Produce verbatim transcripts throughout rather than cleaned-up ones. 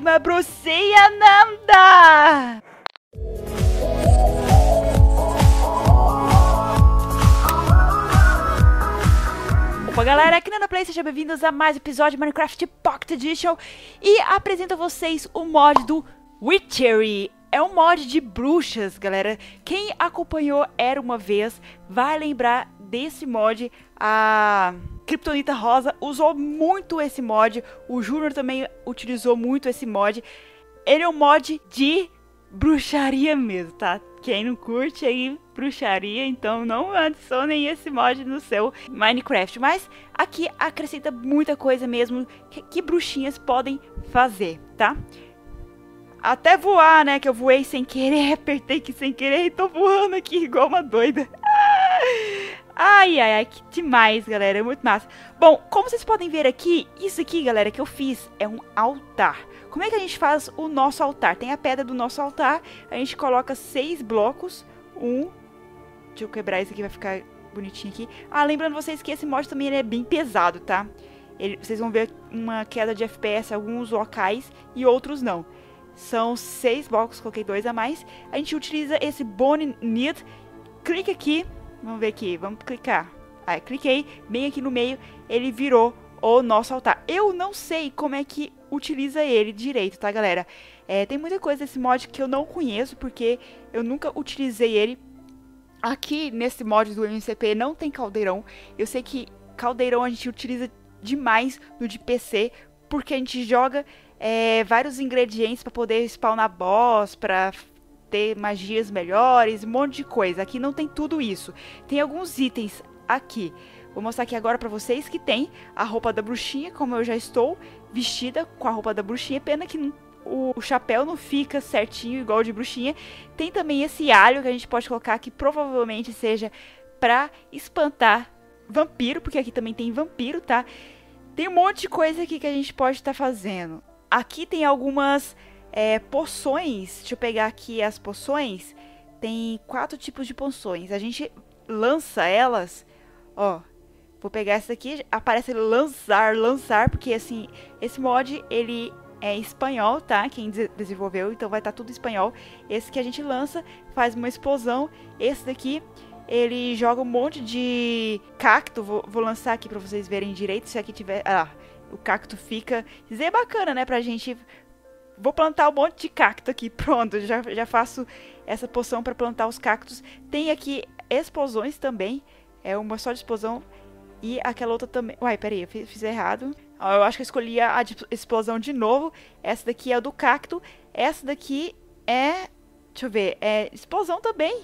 Uma bruxinha Nanda! Opa, galera, aqui na Play, sejam bem-vindos a mais um episódio de Minecraft Pocket Edition. E apresento a vocês o mod do Witchery. É um mod de bruxas, galera. Quem acompanhou Era Uma Vez vai lembrar desse mod. A Kryptonita Rosa usou muito esse mod. O Júnior também utilizou muito esse mod. Ele é um mod de bruxaria mesmo, tá? Quem não curte aí bruxaria, então não adicionem esse mod no seu Minecraft. Mas aqui acrescenta muita coisa mesmo que, que bruxinhas podem fazer, tá? Até voar, né? Que eu voei sem querer, apertei aqui sem querer e tô voando aqui igual uma doida. Ai, ai, ai, que demais, galera, é muito massa. Bom, como vocês podem ver aqui, isso aqui, galera, que eu fiz é um altar. Como é que a gente faz o nosso altar? Tem a pedra do nosso altar, a gente coloca seis blocos. Um, deixa eu quebrar isso aqui, vai ficar bonitinho aqui. Ah, lembrando vocês que esse mod também ele é bem pesado, tá? Ele, vocês vão ver uma queda de F P S em alguns locais e outros não. São seis blocos, coloquei dois a mais. A gente utiliza esse Bone Knit. Clica aqui. Vamos ver aqui, vamos clicar. Aí, cliquei, bem aqui no meio, ele virou o nosso altar. Eu não sei como é que utiliza ele direito, tá, galera? É, tem muita coisa desse mod que eu não conheço, porque eu nunca utilizei ele. Aqui, nesse mod do M C P, não tem caldeirão. Eu sei que caldeirão a gente utiliza demais no de P C, porque a gente joga é, vários ingredientes pra poder spawnar boss, pra ter magias melhores, um monte de coisa. Aqui não tem tudo isso. Tem alguns itens aqui. Vou mostrar aqui agora pra vocês que tem a roupa da bruxinha, como eu já estou vestida com a roupa da bruxinha. Pena que o chapéu não fica certinho igual de bruxinha. Tem também esse alho que a gente pode colocar que provavelmente seja pra espantar vampiro, porque aqui também tem vampiro, tá? Tem um monte de coisa aqui que a gente pode estar fazendo. Aqui tem algumas... É, poções, deixa eu pegar aqui as poções, tem quatro tipos de poções, a gente lança elas, ó, vou pegar essa daqui, aparece lançar, lançar, porque assim, esse mod, ele é espanhol, tá, quem desenvolveu, então vai estar tudo espanhol, esse que a gente lança, faz uma explosão, esse daqui, ele joga um monte de cacto, vou, vou lançar aqui pra vocês verem direito, se aqui tiver, ah, o cacto fica, isso é bacana, né, pra gente... Vou plantar um monte de cacto aqui, pronto, já, já faço essa poção para plantar os cactos. Tem aqui explosões também, é uma só de explosão e aquela outra também... Uai, peraí, eu fiz, fiz errado. Ó, eu acho que eu escolhi a de explosão de novo, essa daqui é a do cacto, essa daqui é... Deixa eu ver, é explosão também.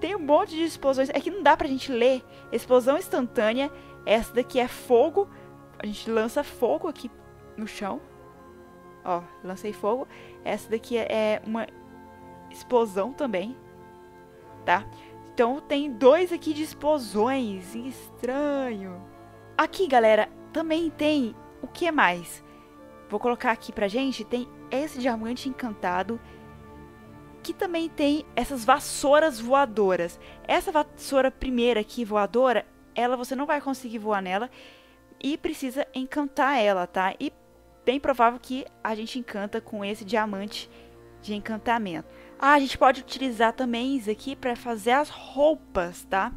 Tem um monte de explosões, é que não dá pra gente ler. Explosão instantânea, essa daqui é fogo, a gente lança fogo aqui no chão. Ó, lancei fogo. Essa daqui é uma explosão também, tá? Então tem dois aqui de explosões. Estranho. Aqui, galera, também tem o que mais? Vou colocar aqui pra gente. Tem esse diamante encantado. Que também tem essas vassouras voadoras. Essa vassoura primeira aqui, voadora, ela você não vai conseguir voar nela. E precisa encantar ela, tá? E bem provável que a gente encanta com esse diamante de encantamento. Ah, a gente pode utilizar também isso aqui para fazer as roupas, tá?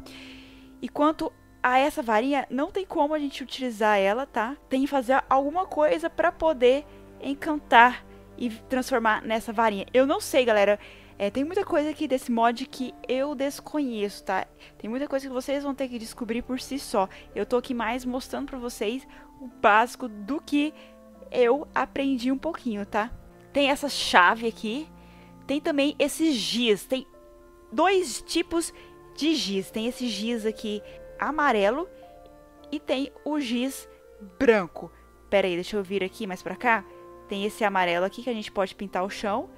E quanto a essa varinha, não tem como a gente utilizar ela, tá? Tem que fazer alguma coisa para poder encantar e transformar nessa varinha. Eu não sei, galera. É, tem muita coisa aqui desse mod que eu desconheço, tá? Tem muita coisa que vocês vão ter que descobrir por si só. Eu tô aqui mais mostrando para vocês o básico do que... eu aprendi um pouquinho, tá? Tem essa chave aqui. Tem também esse giz. Tem dois tipos de giz. Tem esse giz aqui amarelo e tem o giz branco. Pera aí, deixa eu vir aqui mais pra cá. Tem esse amarelo aqui que a gente pode pintar o chão.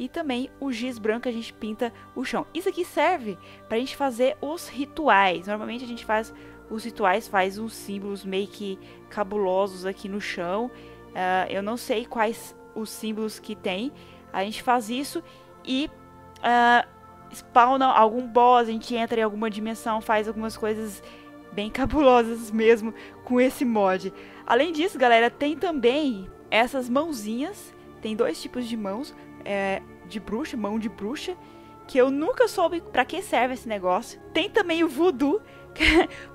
E também o giz branco a gente pinta o chão. Isso aqui serve pra gente fazer os rituais. Normalmente a gente faz os rituais, faz uns símbolos meio que cabulosos aqui no chão. Uh, eu não sei quais os símbolos que tem. A gente faz isso e uh, spawna algum boss. A gente entra em alguma dimensão, faz algumas coisas bem cabulosas mesmo com esse mod. Além disso, galera, tem também essas mãozinhas Tem dois tipos de mãos, é, de bruxa, mão de bruxa, que eu nunca soube pra que serve esse negócio. Tem também o voodoo,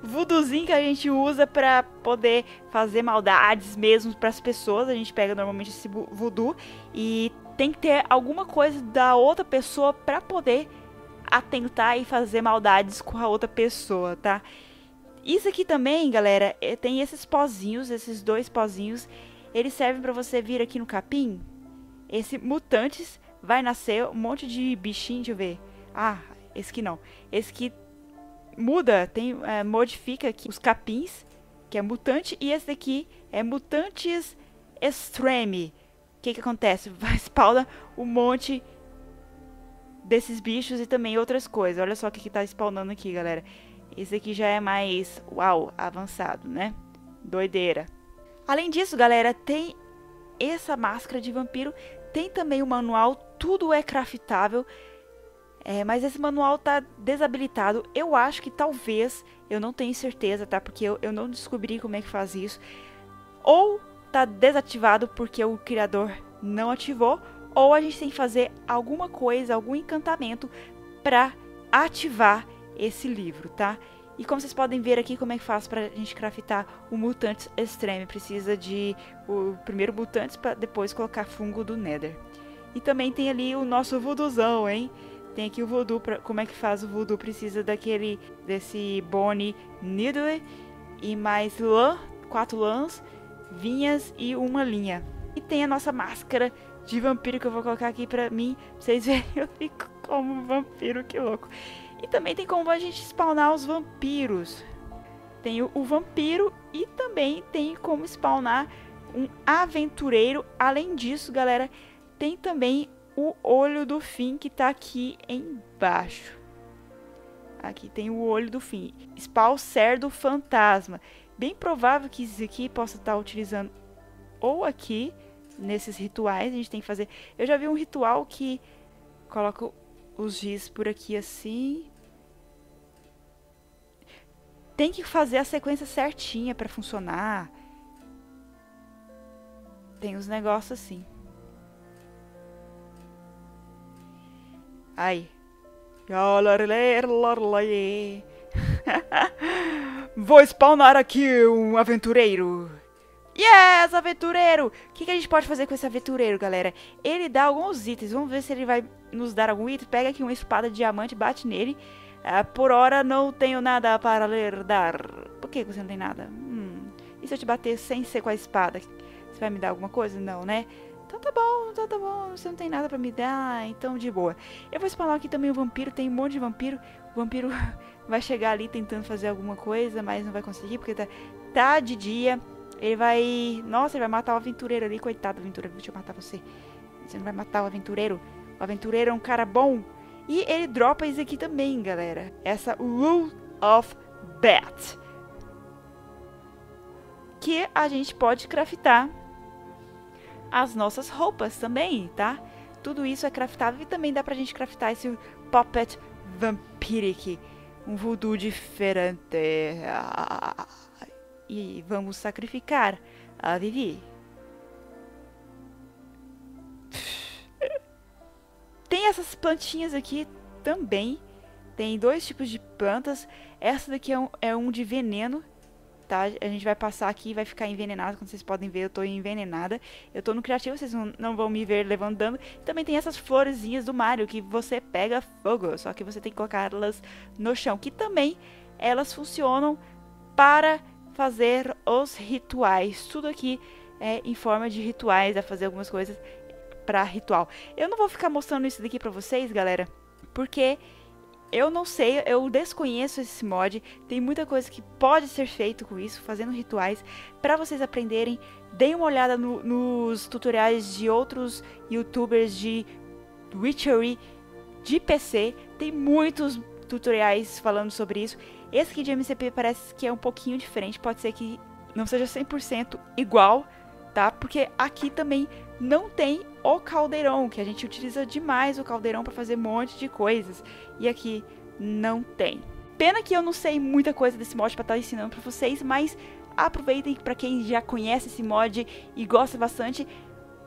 voodoozinho que a gente usa pra poder fazer maldades mesmo pras pessoas. A gente pega normalmente esse voodoo e tem que ter alguma coisa da outra pessoa pra poder atentar e fazer maldades com a outra pessoa, tá? Isso aqui também, galera, tem esses pozinhos, esses dois pozinhos. Eles servem pra você vir aqui no capim. Esse mutantes vai nascer um monte de bichinho, deixa eu ver. Ah, esse aqui não. Esse aqui muda, tem, é, modifica aqui os capins, que é mutante. E esse daqui é mutantes extreme. O que que acontece? Vai spawnar um monte desses bichos e também outras coisas. Olha só o que que tá spawnando aqui, galera. Esse aqui já é mais, uau, avançado, né? Doideira. Além disso, galera, tem essa máscara de vampiro. Tem também o manual, tudo é craftável. É, mas esse manual tá desabilitado. Eu acho que talvez, eu não tenho certeza, tá? Porque eu, eu não descobri como é que faz isso. Ou tá desativado porque o criador não ativou. Ou a gente tem que fazer alguma coisa, algum encantamento pra ativar esse livro, tá? E como vocês podem ver aqui, como é que faz pra gente craftar o mutante extreme. Precisa de o primeiro mutante pra depois colocar fungo do nether. E também tem ali o nosso vooduzão, hein? Tem aqui o voodoo, pra, como é que faz o voodoo. Precisa daquele, desse bone knit e mais lã, quatro lãs, vinhas e uma linha. E tem a nossa máscara de vampiro que eu vou colocar aqui pra mim, pra vocês verem, eu fico como um vampiro, que louco. E também tem como a gente spawnar os vampiros. Tem o, o vampiro e também tem como spawnar um aventureiro. Além disso, galera, tem também o olho do fim que tá aqui embaixo. Aqui tem o olho do fim. Spawn cerdo fantasma. Bem provável que isso aqui possa estar utilizando ou aqui, nesses rituais. A gente tem que fazer... Eu já vi um ritual que coloca os giz por aqui assim. Tem que fazer a sequência certinha para funcionar. Tem uns negócios assim. Aí. Vou spawnar aqui um aventureiro. Yes, aventureiro! O que que a gente pode fazer com esse aventureiro, galera? Ele dá alguns itens. Vamos ver se ele vai nos dar algum item. Pega aqui uma espada de diamante, bate nele. Ah, por hora não tenho nada para ler dar. Por que você não tem nada? Hum. E se eu te bater sem ser com a espada? Você vai me dar alguma coisa? Não, né? Então tá bom, então tá bom. Você não tem nada pra me dar, então de boa. Eu vou spawnar aqui também o vampiro. Tem um monte de vampiro. O vampiro vai chegar ali tentando fazer alguma coisa, mas não vai conseguir porque tá, tá de dia. Ele vai... Nossa, ele vai matar o aventureiro ali. Coitado do aventureiro. Deixa eu matar você. Você não vai matar o aventureiro. O aventureiro é um cara bom. E ele dropa isso aqui também, galera. Essa Rule of Bat. Que a gente pode craftar as nossas roupas também, tá? Tudo isso é craftável. E também dá pra gente craftar esse Poppet Vampiric. Um voodoo diferente. Ah. E vamos sacrificar a Vivi. Tem essas plantinhas aqui também. Tem dois tipos de plantas. Essa daqui é um, é um de veneno, tá? A gente vai passar aqui e vai ficar envenenado. Como vocês podem ver, eu tô envenenada. Eu tô no criativo, vocês não, não vão me ver levando dano. Também tem essas florezinhas do Mario que você pega fogo. Só que você tem que colocá-las no chão. Que também elas funcionam para... fazer os rituais, tudo aqui é em forma de rituais, a fazer algumas coisas pra ritual. Eu não vou ficar mostrando isso daqui pra vocês, galera, porque eu não sei, eu desconheço esse mod, tem muita coisa que pode ser feito com isso, fazendo rituais, pra vocês aprenderem. Deem uma olhada no, nos tutoriais de outros youtubers de Witchery, de P C, tem muitos tutoriais falando sobre isso. Esse aqui de M C P parece que é um pouquinho diferente, pode ser que não seja cem por cento igual, tá? Porque aqui também não tem o caldeirão, que a gente utiliza demais o caldeirão pra fazer um monte de coisas. E aqui não tem. Pena que eu não sei muita coisa desse mod pra estar ensinando pra vocês, mas aproveitem pra quem já conhece esse mod e gosta bastante.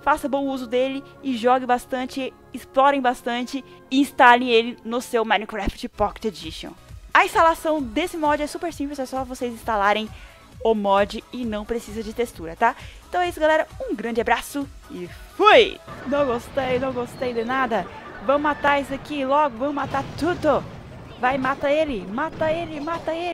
faça bom uso dele e jogue bastante, explorem bastante e instalem ele no seu Minecraft Pocket Edition. A instalação desse mod é super simples, é só vocês instalarem o mod e não precisa de textura, tá? Então é isso, galera, um grande abraço e fui! Não gostei, não gostei de nada. Vamos matar isso aqui logo, vamos matar tudo. Vai, mata ele, mata ele, mata ele.